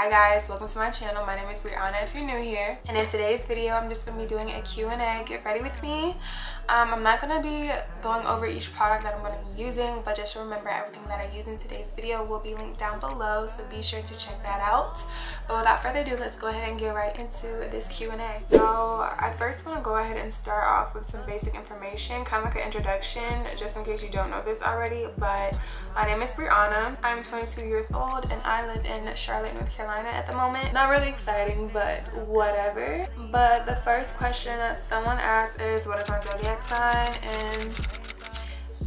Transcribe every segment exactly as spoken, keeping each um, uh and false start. Hi guys, welcome to my channel. My name is Brianna if you're new here, and in today's video I'm just gonna be doing a Q and A. Get ready with me. um, I'm not gonna be going over each product that I'm gonna be using, but just remember everything that I use in today's video will be linked down below, so be sure to check that out. But without further ado, let's go ahead and get right into this Q and A. So I first want to go ahead and start off with some basic information, kind of like an introduction, just in case you don't know this already. But my name is Brianna, I'm twenty-two years old, and I live in Charlotte, North Carolina at the moment. Not really exciting, but whatever. But the first question that someone asked is, what is my zodiac sign? And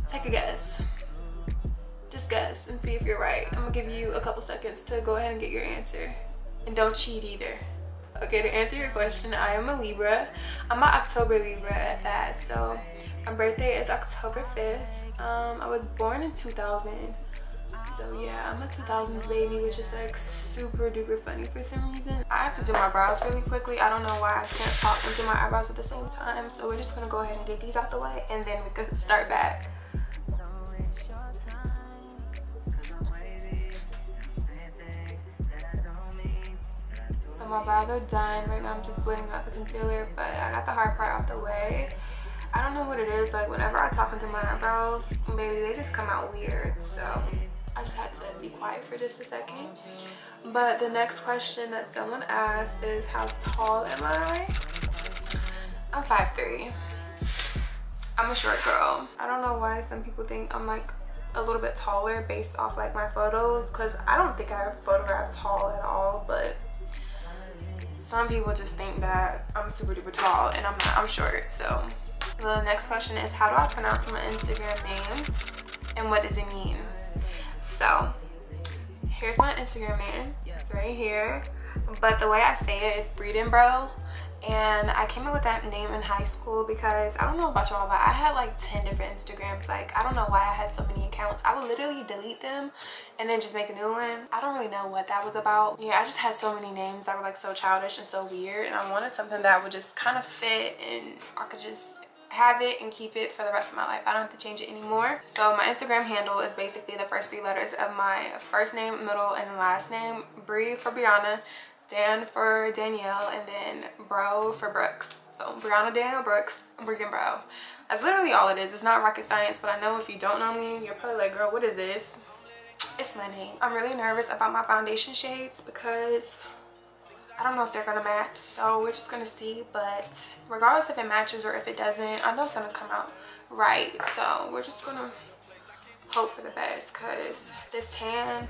take a guess. Just guess and see if you're right. I'm gonna give you a couple seconds to go ahead and get your answer, and don't cheat either. Okay, to answer your question, I am a Libra. I'm an October Libra at that, so my birthday is October fifth. um I was born in two thousand, so yeah, I'm a two thousands baby, which is like super duper funny for some reason. I have to do my brows really quickly. I don't know why I can't talk and do my eyebrows at the same time, so we're just gonna go ahead and get these out the way, and then we can start back. My brows are done right now. I'm just blending out the concealer, but I got the hard part out the way. I don't know what it is, like whenever I talk into my eyebrows, maybe they just come out weird, so I just had to be quiet for just a second. But the next question that someone asked is, how tall am I? I'm five three. I'm a short girl. I don't know why some people think I'm like a little bit taller based off like my photos, because I don't think I photograph tall at all, but some people just think that I'm super duper tall, and I'm not, I'm short. So the next question is, how do I pronounce my Instagram name and what does it mean? So here's my Instagram name, it's right here, but the way I say it is Breedinbro. And I came up with that name in high school because I don't know about y'all, but I had like ten different Instagrams. Like, I don't know why I had so many accounts. I would literally delete them and then just make a new one. I don't really know what that was about. Yeah, I just had so many names that were like so childish and so weird, and I wanted something that would just kind of fit and I could just have it and keep it for the rest of my life. I don't have to change it anymore. So my Instagram handle is basically the first three letters of my first name, middle, and last name. Bree for Brianna, Dan for Danielle, and then Bro for Brooks. So Brianna Danielle Brooks, Breedinbro. That's literally all it is. It's not rocket science, but I know if you don't know me, you're probably like, girl, what is this? It's my name. I'm really nervous about my foundation shades because I don't know if they're gonna match, so we're just gonna see. But regardless if it matches or if it doesn't, I know it's gonna come out right, so we're just gonna hope for the best, because this tan,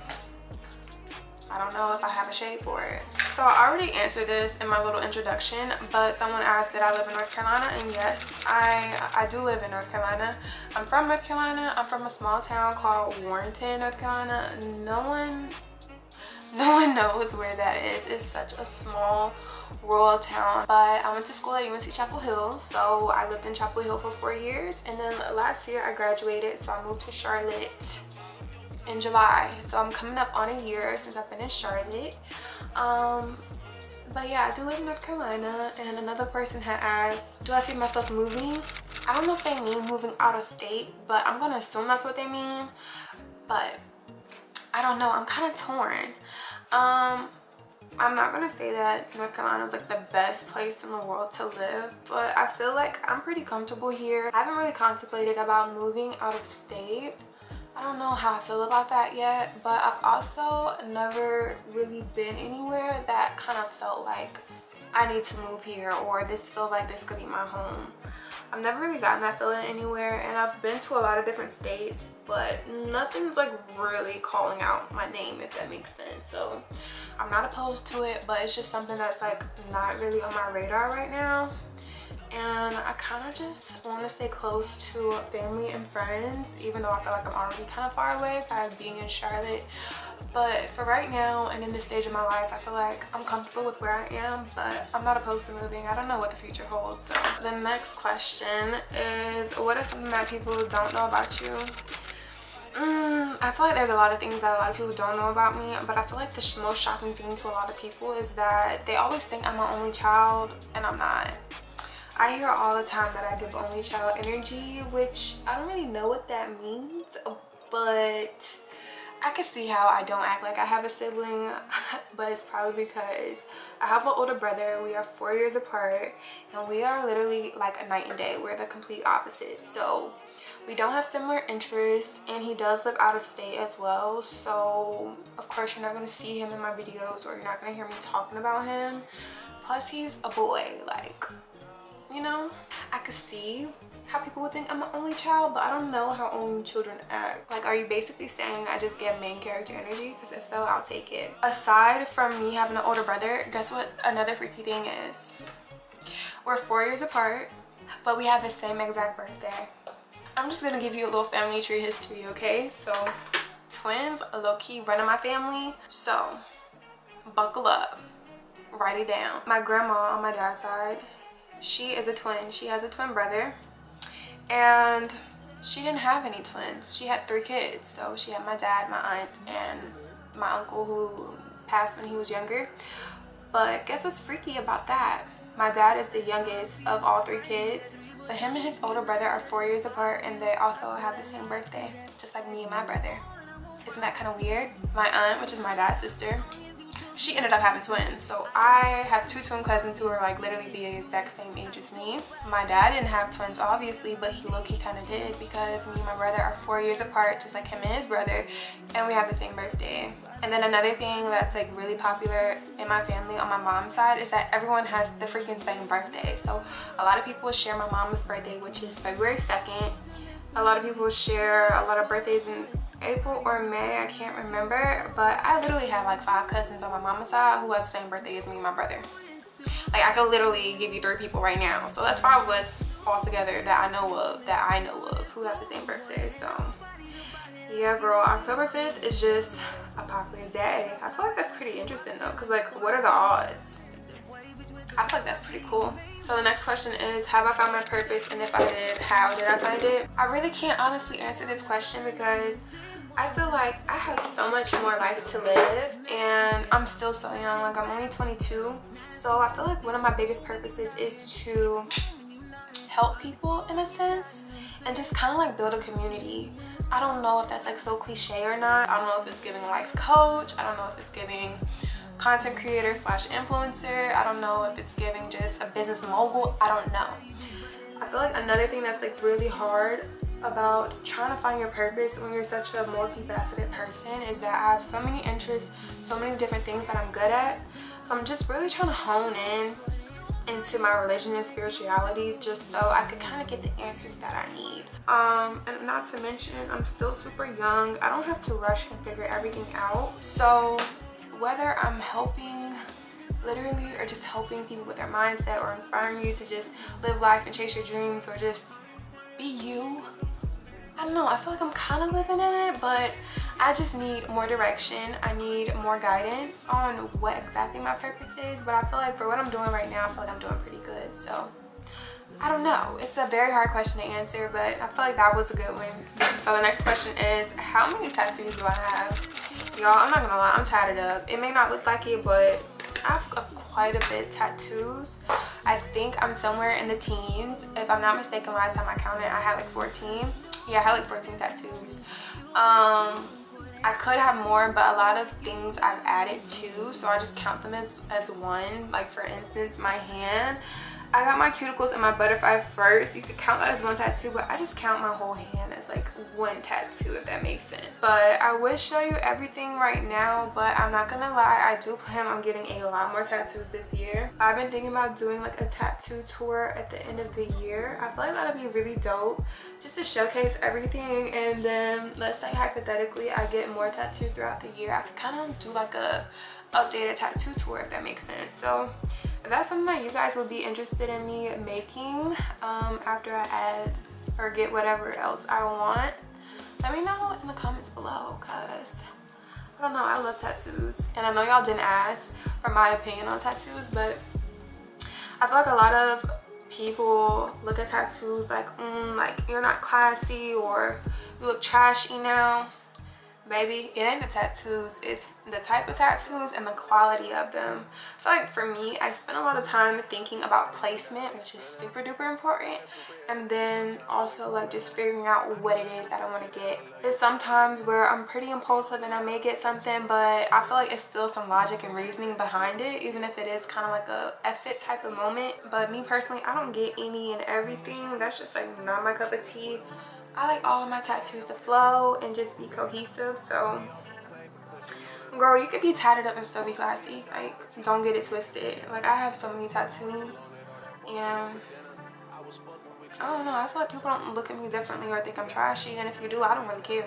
I don't know if I have a shade for it. So I already answered this in my little introduction, but someone asked, did I live in North Carolina? And yes, I, I do live in North Carolina. I'm from North Carolina. I'm from a small town called Warrenton, North Carolina. No one, no one knows where that is. It's such a small rural town. But I went to school at U N C Chapel Hill, so I lived in Chapel Hill for four years. And then last year I graduated, so I moved to Charlotte in July, so I'm coming up on a year since I've been in Charlotte. Um but yeah, I do live in North Carolina. And another person had asked, do I see myself moving? I don't know if they mean moving out of state, but I'm gonna assume that's what they mean, but I don't know, I'm kind of torn. um I'm not gonna say that North Carolina is like the best place in the world to live, but I feel like I'm pretty comfortable here. I haven't really contemplated about moving out of state. I don't know how I feel about that yet, but I've also never really been anywhere that kind of felt like I need to move here, or this feels like this could be my home. I've never really gotten that feeling anywhere, and I've been to a lot of different states, but nothing's like really calling out my name, if that makes sense. So I'm not opposed to it, but it's just something that's like not really on my radar right now. And I kind of just want to stay close to family and friends, even though I feel like I'm already kind of far away by being in Charlotte. But for right now, and in this stage of my life, I feel like I'm comfortable with where I am, but I'm not opposed to moving. I don't know what the future holds. So the next question is, what is something that people don't know about you? Mm, I feel like there's a lot of things that a lot of people don't know about me, but I feel like the most shocking thing to a lot of people is that they always think I'm an only child, and I'm not. I hear all the time that I give only child energy, which I don't really know what that means, but I can see how I don't act like I have a sibling, but it's probably because I have an older brother. We are four years apart, and we are literally like a night and day. We're the complete opposites. So we don't have similar interests, and he does live out of state as well. So of course you're not going to see him in my videos, or you're not going to hear me talking about him. Plus he's a boy, like, you know, I could see how people would think I'm an only child, but I don't know how only children act. Like, are you basically saying I just get main character energy? Because if so, I'll take it. Aside from me having an older brother, guess what another freaky thing is? We're four years apart, but we have the same exact birthday. I'm just gonna give you a little family tree history, okay? So, twins, low-key running my family. So, buckle up, write it down. My grandma on my dad's side, she is a twin. She has a twin brother. And she didn't have any twins. She had three kids. So she had my dad, my aunt, and my uncle who passed when he was younger. But guess what's freaky about that? My dad is the youngest of all three kids, but him and his older brother are four years apart, and they also have the same birthday, just like me and my brother. Isn't that kind of weird? My aunt, which is my dad's sister, she ended up having twins. So I have two twin cousins who are like literally the exact same age as me. My dad didn't have twins obviously, but he low-key kind of did, because me and my brother are four years apart, just like him and his brother, and we have the same birthday. And then another thing that's like really popular in my family on my mom's side is that everyone has the freaking same birthday. So a lot of people share my mom's birthday, which is February second. A lot of people share a lot of birthdays in April or May, I can't remember, but I literally had like five cousins on my mama's side who has the same birthday as me and my brother. Like, I could literally give you three people right now. So that's five of us all together that I know of, that I know of, who have the same birthday. So yeah, girl, October fifth is just a popular day. I feel like that's pretty interesting though, because like, what are the odds? I feel like that's pretty cool. So the next question is, have I found my purpose? And if I did, how did I find it? I really can't honestly answer this question, because I feel like I have so much more life to live, and I'm still so young. Like, I'm only twenty-two. So I feel like one of my biggest purposes is to help people in a sense, and just kind of like build a community. I don't know if that's like so cliche or not. I don't know if it's giving life coach. I don't know if it's giving content creator slash influencer. I don't know if it's giving just a business mogul. I don't know. I feel like another thing that's like really hard about trying to find your purpose when you're such a multifaceted person is that I have so many interests, so many different things that I'm good at. So I'm just really trying to hone in into my religion and spirituality, just so I could kind of get the answers that I need. Um, and not to mention, I'm still super young. I don't have to rush and figure everything out. So whether I'm helping literally, or just helping people with their mindset, or inspiring you to just live life and chase your dreams, or just be you, I don't know, I feel like I'm kind of living in it, but I just need more direction. I need more guidance on what exactly my purpose is, but I feel like for what I'm doing right now, I feel like I'm doing pretty good. So I don't know, it's a very hard question to answer, but I feel like that was a good one. So the next question is, how many tattoos do I have? Y'all, I'm not gonna lie, I'm tatted up. It may not look like it, but I've got quite a bit of tattoos. I think I'm somewhere in the teens. If I'm not mistaken, last time I counted, I had like fourteen. Yeah, I had like fourteen tattoos. Um, I could have more, but a lot of things I've added to, so I just count them as, as one. Like, for instance, my hand. I got my cuticles and my butterfly first. You could count that as one tattoo, but I just count my whole hand as like one tattoo, if that makes sense. But I would show you everything right now, but I'm not gonna lie, I do plan on getting a lot more tattoos this year. I've been thinking about doing like a tattoo tour at the end of the year. I feel like that'd be really dope, just to showcase everything. And then let's say hypothetically I get more tattoos throughout the year, I could kind of do like a updated tattoo tour, if that makes sense. So if that's something that you guys would be interested in me making, um, after I add or get whatever else I want, let me know in the comments below, because I don't know, I love tattoos. And I know y'all didn't ask for my opinion on tattoos, but I feel like a lot of people look at tattoos like, mm, like, you're not classy, or you look trashy now. Baby, it ain't the tattoos, it's the type of tattoos and the quality of them. I feel like for me, I spent a lot of time thinking about placement, which is super duper important, and then also like just figuring out what it is that I want to get. There's sometimes where I'm pretty impulsive and I may get something, but I feel like it's still some logic and reasoning behind it, even if it is kind of like a effort type of moment. But me personally, I don't get any and everything. That's just like not my cup of tea. I like all of my tattoos to flow and just be cohesive. So girl, you could be tatted up and still be classy. Like, don't get it twisted. Like, I have so many tattoos and I don't know, I feel like people don't look at me differently or think I'm trashy, and if you do, I don't really care,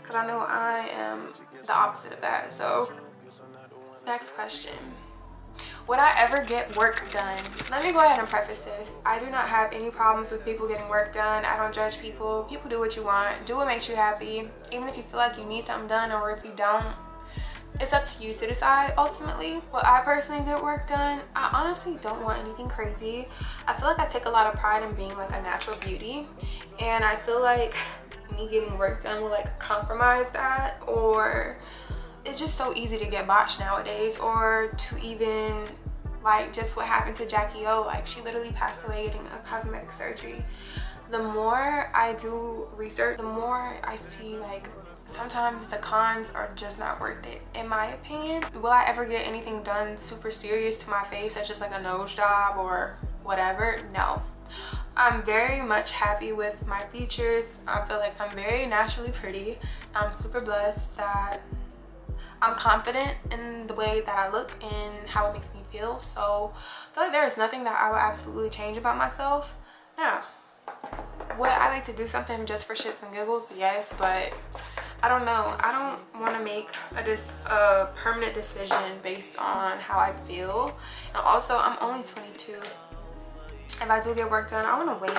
because I know I am the opposite of that. So next question. Would I ever get work done? Let me go ahead and preface this. I do not have any problems with people getting work done. I don't judge people. People do what you want. Do what makes you happy. Even if you feel like you need something done, or if you don't, it's up to you to decide ultimately. Will I personally get work done? I honestly don't want anything crazy. I feel like I take a lot of pride in being like a natural beauty, and I feel like me getting work done will like compromise that, or it's just so easy to get botched nowadays, or to even like just what happened to Jackie O. Like, she literally passed away getting a cosmetic surgery. The more I do research, the more I see like sometimes the cons are just not worth it, in my opinion. Will I ever get anything done super serious to my face, such as like a nose job or whatever? No. I'm very much happy with my features. I feel like I'm very naturally pretty. I'm super blessed that I'm confident in the way that I look and how it makes me feel. So I feel like there is nothing that I would absolutely change about myself. Now, would I like to do something just for shits and giggles? Yes, but I don't know. I don't want to make a, dis a permanent decision based on how I feel. And also, I'm only twenty-two. If I do get work done, I want to wait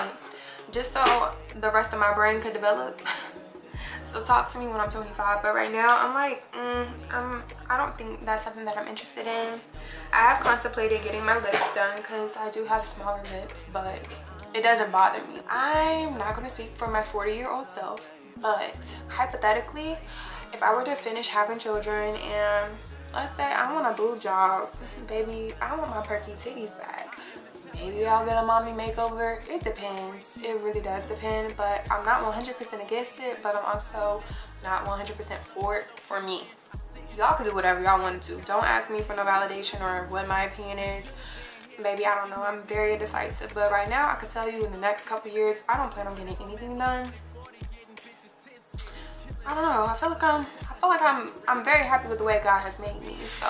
just so the rest of my brain could develop. So talk to me when I'm twenty-five, but right now I'm like, mm, I'm, I don't think that's something that I'm interested in. I have contemplated getting my lips done because I do have smaller lips, but it doesn't bother me. I'm not going to speak for my forty-year-old self, but hypothetically, if I were to finish having children and let's say I want a boob job, baby, I want my perky titties back. Maybe I'll get a mommy makeover. It depends. It really does depend, but I'm not one hundred percent against it, but I'm also not one hundred percent for it for me. Y'all can do whatever y'all want to do. Don't ask me for no validation or what my opinion is. Maybe, I don't know. I'm very indecisive, but right now I can tell you in the next couple years, I don't plan on getting anything done. I don't know. I feel like I'm, I feel like I'm, I'm very happy with the way God has made me, so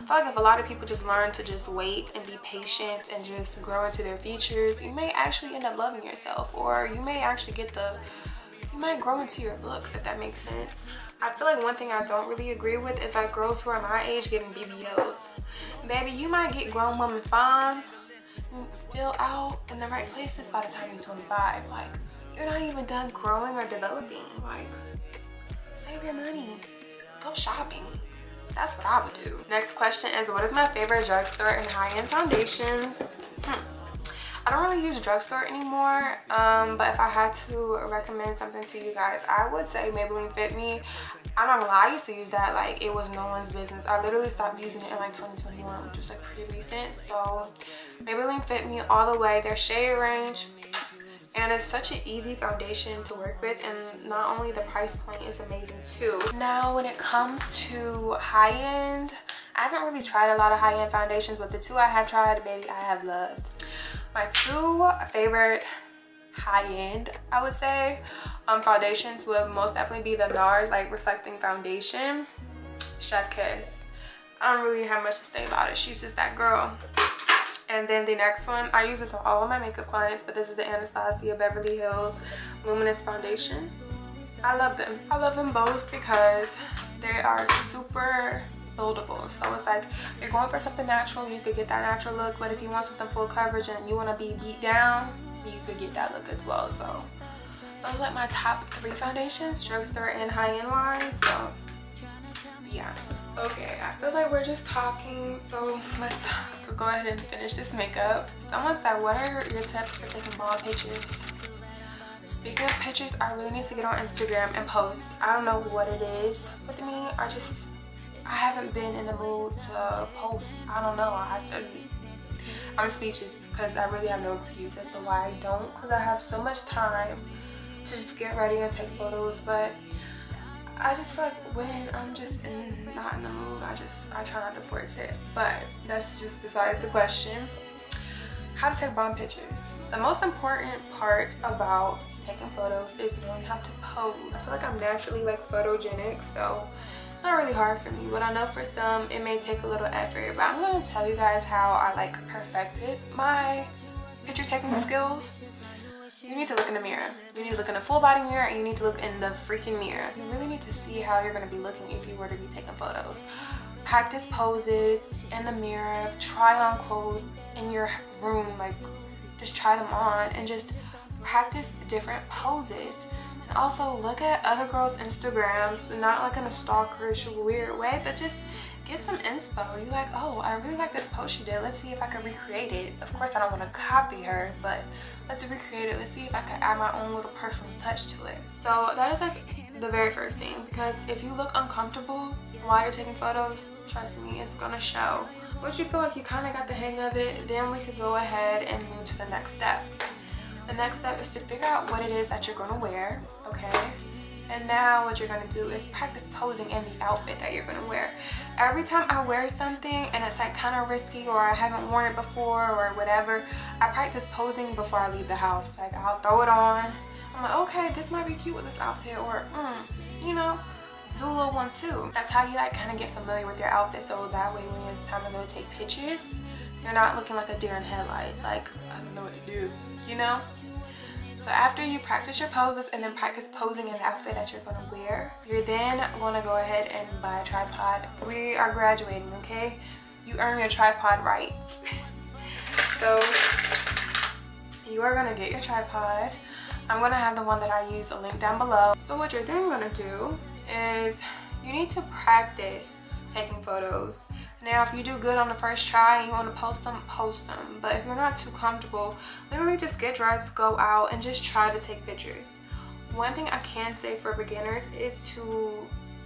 I feel like if a lot of people just learn to just wait and be patient and just grow into their features, you may actually end up loving yourself, or you may actually get the, you might grow into your looks, if that makes sense. I feel like one thing I don't really agree with is like girls who are my age getting B B Ls. Baby, you might get grown woman fine, fill out in the right places by the time you're twenty-five. Like, you're not even done growing or developing. Like, save your money. Go shopping. That's what I would do. Next question is, what is my favorite drugstore and high-end foundation? Hmm. I don't really use drugstore anymore, um, but if I had to recommend something to you guys, I would say Maybelline Fit Me. I'm not gonna lie, I used to use that like it was no one's business. I literally stopped using it in like twenty twenty-one, which was like pretty recent. So Maybelline Fit Me all the way. Their shade range, and it's such an easy foundation to work with, and not only the price point is amazing too. Now when it comes to high-end, I haven't really tried a lot of high-end foundations, but the two I have tried, baby, I have loved. My two favorite high-end, I would say, um, foundations would most definitely be the NARS like reflecting foundation, Chef Kiss. I don't really have much to say about it. She's just that girl. And then the next one, I use this on all of my makeup clients, but this is the Anastasia Beverly Hills Luminous Foundation. I love them. I love them both because they are super buildable. So it's like, if you're going for something natural, you could get that natural look, but if you want something full coverage and you want to be beat down, you could get that look as well. So those are like my top three foundations, drugstore and high-end wise. So yeah. Okay, I feel like we're just talking, so let's go ahead and finish this makeup. Someone said, what are your tips for taking ball pictures? Speaking of pictures, I really need to get on Instagram and post. I don't know what it is with me. I just, I haven't been in the mood to post. I don't know. I have to, I'm speechless because I really have no excuse as to why I don't, because I have so much time to just get ready and take photos. But I just feel like when I'm just in, not in the mood, I just, I try not to force it. But that's just besides the question. How to take bomb pictures. The most important part about taking photos is you don't have to pose. I feel like I'm naturally like photogenic, so it's not really hard for me. But I know for some it may take a little effort, but I'm gonna tell you guys how I like perfected my picture taking skills. You need to look in the mirror. You need to look in a full body mirror, and you need to look in the freaking mirror. You really need to see how you're gonna be looking if you were to be taking photos. Practice poses in the mirror, try on clothes in your room, like just try them on and just practice different poses. And also look at other girls' Instagrams, not like in a stalkerish weird way, but just get some inspo. You're like, oh, I really like this post she did. Let's see if I can recreate it. Of course, I don't want to copy her, but let's recreate it. Let's see if I can add my own little personal touch to it. So that is like the very first thing, because if you look uncomfortable while you're taking photos, trust me, it's going to show. Once you feel like you kind of got the hang of it, then we could go ahead and move to the next step. The next step is to figure out what it is that you're going to wear, okay? And now what you're going to do is practice posing in the outfit that you're going to wear. Every time I wear something and it's like kind of risky, or I haven't worn it before or whatever, I practice posing before I leave the house. Like, I'll throw it on. I'm like, okay, this might be cute with this outfit, or, mm, you know, do a little one too. That's how you like kind of get familiar with your outfit, so that way when it's time to go take pictures, you're not looking like a deer in headlights. Like, I don't know what to do, you know? So after you practice your poses and then practice posing in the outfit that you're going to wear, you're then going to go ahead and buy a tripod. We are graduating, okay? You earn your tripod rights. So you are going to get your tripod. I'm going to have the one that I use, a link down below. So what you're then going to do is you need to practice taking photos. Now, if you do good on the first try and you want to post them, post them. But if you're not too comfortable, literally just get dressed, go out, and just try to take pictures. One thing I can say for beginners is to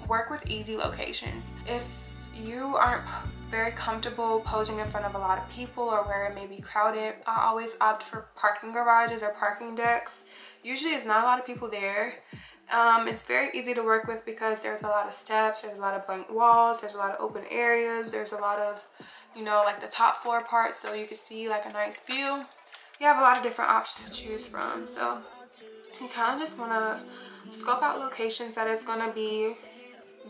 work with easy locations. If you aren't very comfortable posing in front of a lot of people or where it may be crowded, I always opt for parking garages or parking decks. Usually it's not a lot of people there. Um, it's very easy to work with because there's a lot of steps, there's a lot of blank walls, there's a lot of open areas, there's a lot of, you know, like the top floor part, so you can see like a nice view. You have a lot of different options to choose from, so you kind of just want to scope out locations that is going to be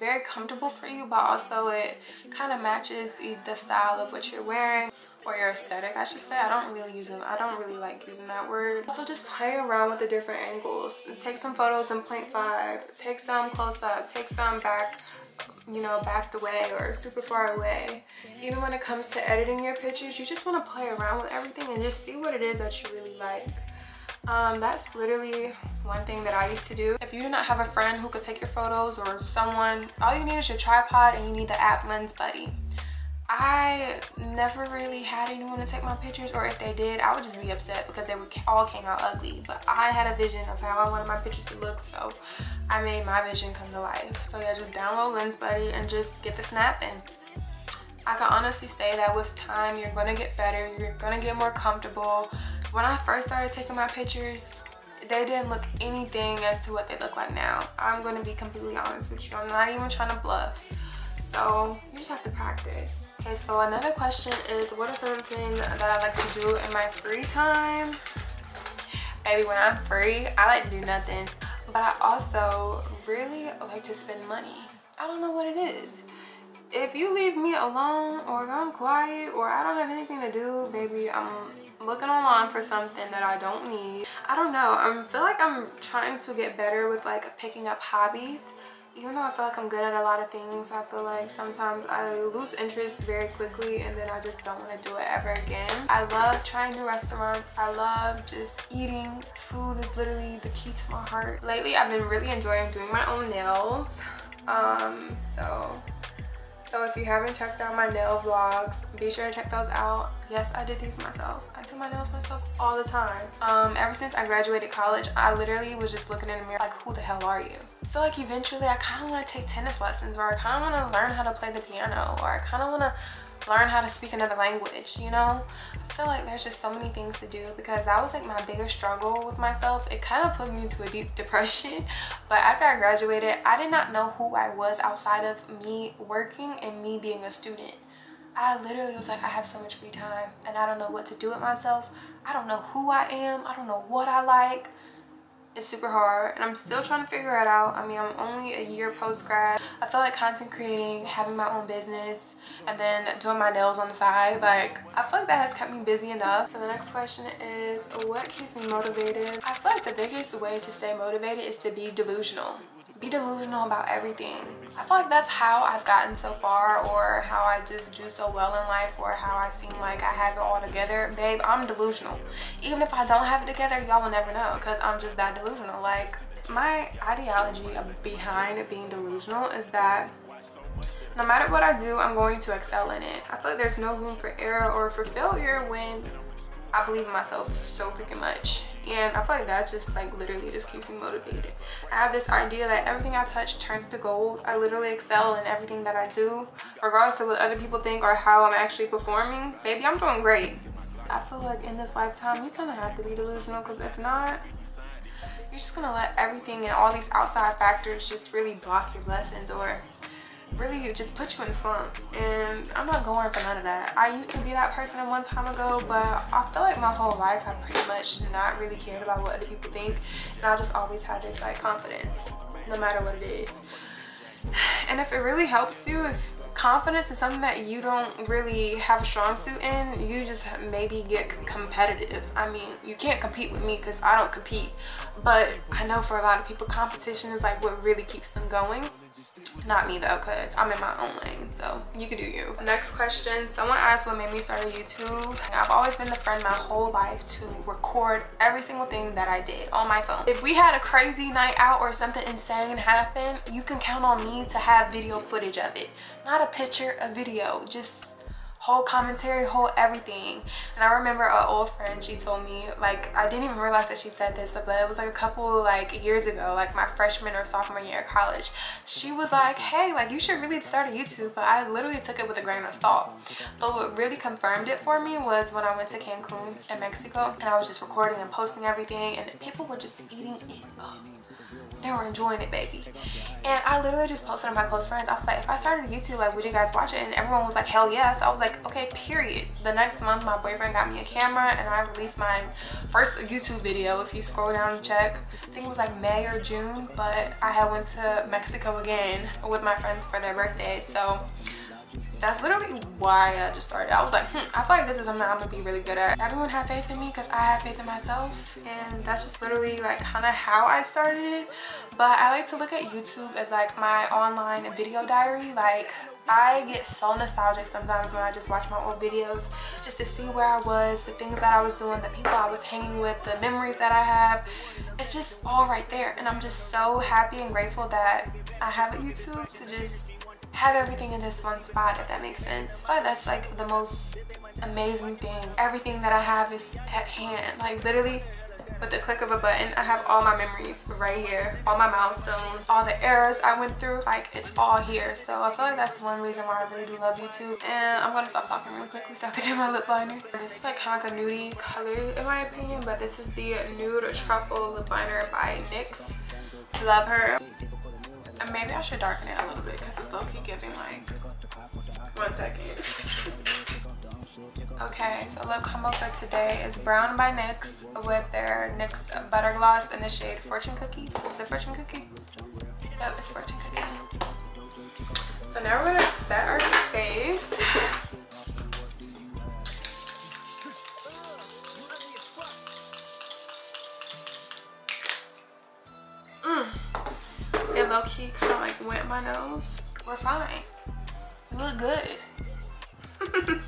very comfortable for you, but also it kind of matches the style of what you're wearing, or your aesthetic, I should say. I don't really use them. I don't really like using that word. So just play around with the different angles. Take some photos in point five. Take some close up. Take some back, you know, backed away or super far away. Even when it comes to editing your pictures, you just want to play around with everything and just see what it is that you really like. Um, that's literally one thing that I used to do. If you do not have a friend who could take your photos or someone, all you need is your tripod and you need the app Lens Buddy. I never really had anyone to take my pictures, or if they did, I would just be upset because they all came out ugly. But I had a vision of how I wanted my pictures to look, so I made my vision come to life. So yeah, just download Lens Buddy and just get the snapping. I can honestly say that with time, you're gonna get better, you're gonna get more comfortable. When I first started taking my pictures, they didn't look anything as to what they look like now. I'm gonna be completely honest with you. I'm not even trying to bluff. So you just have to practice. Okay, so another question is, what is something that I like to do in my free time? Baby, when I'm free, I like to do nothing. But I also really like to spend money. I don't know what it is. If you leave me alone, or if I'm quiet, or I don't have anything to do, baby, I'm looking online for something that I don't need. I don't know. I feel like I'm trying to get better with like picking up hobbies. Even though I feel like I'm good at a lot of things, I feel like sometimes I lose interest very quickly and then I just don't want to do it ever again. I love trying new restaurants. I love just eating. Food is literally the key to my heart. Lately, I've been really enjoying doing my own nails. Um, so So if you haven't checked out my nail vlogs, be sure to check those out. Yes, I did these myself. I do my nails myself all the time. Um, ever since I graduated college, I literally was just looking in the mirror like, who the hell are you? I feel like eventually I kind of want to take tennis lessons, or I kind of want to learn how to play the piano, or I kind of want to learn how to speak another language, you know? I feel like there's just so many things to do, because that was like my biggest struggle with myself. It kind of put me into a deep depression, but after I graduated, I did not know who I was outside of me working and me being a student. I literally was like, I have so much free time and I don't know what to do with myself. I don't know who I am. I don't know what I like. It's super hard, and I'm still trying to figure it out. I mean, I'm only a year post-grad. I feel like content creating, having my own business, and then doing my nails on the side, like, I feel like that has kept me busy enough. So the next question is, what keeps me motivated? I feel like the biggest way to stay motivated is to be delusional. Be delusional about everything. I feel like that's how I've gotten so far, or how I just do so well in life, or how I seem like I have it all together. Babe, I'm delusional. Even if I don't have it together, y'all will never know, because I'm just that delusional. Like, my ideology behind being delusional is that no matter what I do, I'm going to excel in it. I feel like there's no room for error or for failure when I believe in myself so freaking much. And I feel like that just like literally just keeps me motivated. I have this idea that everything I touch turns to gold. I literally excel in everything that I do, regardless of what other people think or how I'm actually performing. Baby, I'm doing great. I feel like in this lifetime, you kind of have to be delusional, because if not, you're just gonna let everything and all these outside factors just really block your blessings, or really it just puts you in a slump. And I'm not going for none of that. I used to be that person at one time ago, but I feel like my whole life I pretty much not really cared about what other people think, and I just always had this like confidence no matter what it is. And if it really helps you, if confidence is something that you don't really have a strong suit in, you just maybe get competitive. I mean, you can't compete with me because I don't compete, but I know for a lot of people, competition is like what really keeps them going. Not me though, because I'm in my own lane, so you could do you. Next question. Someone asked what made me start a YouTube. I've always been the friend my whole life to record every single thing that I did on my phone. If we had a crazy night out or something insane happen, you can count on me to have video footage of it. Not a picture, a video. Just whole commentary, whole everything. And I remember an old friend, she told me, like, I didn't even realize that she said this, but it was like a couple like years ago, like my freshman or sophomore year of college. She was like, hey, like, you should really start a YouTube. But I literally took it with a grain of salt. But what really confirmed it for me was when I went to Cancun in Mexico, and I was just recording and posting everything, and people were just eating it up. They were enjoying it, baby. And I literally just posted on my close friends. I was like, if I started YouTube, like, would you guys watch it? And everyone was like, hell yes. So I was like, okay, period. The next month, my boyfriend got me a camera, and I released my first YouTube video. If you scroll down and check, I think it was like May or June, but I had went to Mexico again with my friends for their birthday. So that's literally why I just started. I was like, hmm, I feel like this is something I'm gonna be really good at. Everyone had faith in me because I had faith in myself, and that's just literally like kind of how I started it. But I like to look at YouTube as like my online video diary. Like, I get so nostalgic sometimes when I just watch my old videos, just to see where I was, the things that I was doing, the people I was hanging with, the memories that I have. It's just all right there, and I'm just so happy and grateful that I have a YouTube to just have everything in this one spot, if that makes sense. But that's like the most amazing thing. Everything that I have is at hand. Like, literally with the click of a button, I have all my memories right here, all my milestones, all the errors I went through. Like, it's all here. So I feel like that's one reason why I really do love YouTube. And I'm gonna stop talking really quickly so I can do my lip liner. This is like kind of like a nudie color in my opinion, but this is the Nude Truffle Lip Liner by NYX. Love her. Maybe I should darken it a little bit because it's low-key giving like one second. Okay, so lip combo for today is Brown by NYX with their NYX Butter Gloss in the shade Fortune Cookie. Is it Fortune Cookie? Yep, it's Fortune Cookie. So now we're going to set our face. Low-key kind of like wet my nose. We're fine. You look good.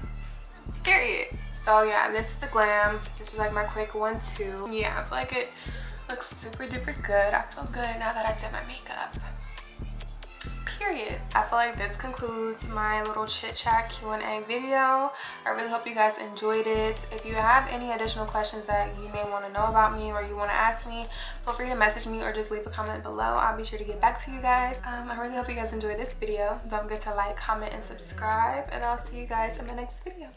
Period. So yeah, this is the glam. This is like my quick one two. Yeah, I feel like it looks super duper good. I feel good now that I did my makeup. period. I feel like this concludes my little chit chat Q and A video. I really hope you guys enjoyed it. If you have any additional questions that you may want to know about me or you want to ask me, feel free to message me or just leave a comment below. I'll be sure to get back to you guys. Um, I really hope you guys enjoyed this video. Don't forget to like, comment, and subscribe, and I'll see you guys in my next video.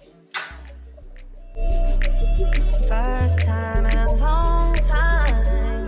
First time in a long time.